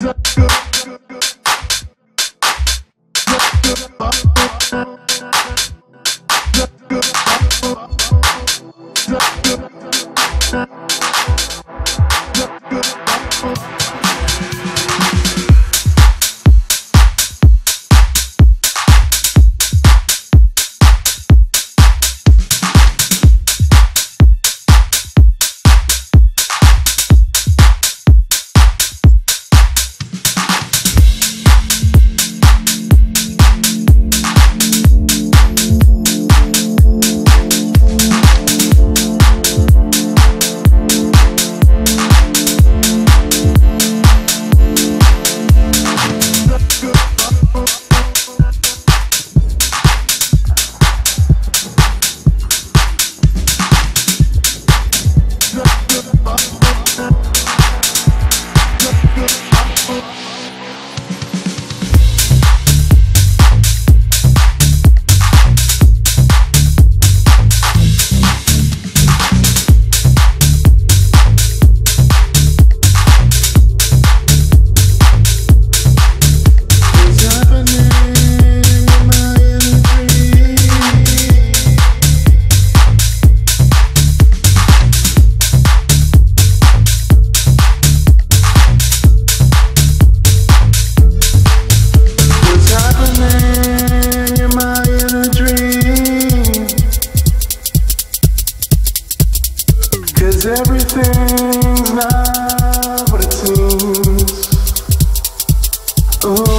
'Cause everything's not what it seems. Ooh.